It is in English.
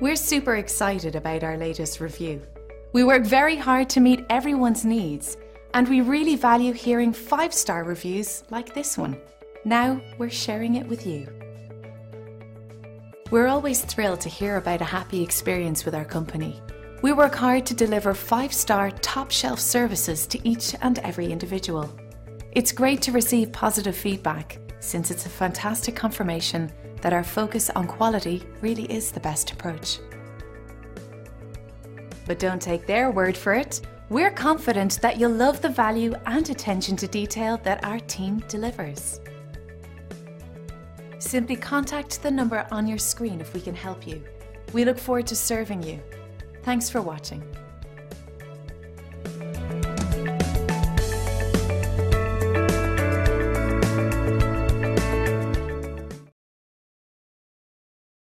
We're super excited about our latest review. We work very hard to meet everyone's needs, and we really value hearing 5-star reviews like this one. Now we're sharing it with you. We're always thrilled to hear about a happy experience with our company. We work hard to deliver 5-star top shelf services to each and every individual. It's great to receive positive feedback, since it's a fantastic confirmation that our focus on quality really is the best approach. But don't take their word for it. We're confident that you'll love the value and attention to detail that our team delivers. Simply contact the number on your screen if we can help you. We look forward to serving you. Thanks for watching.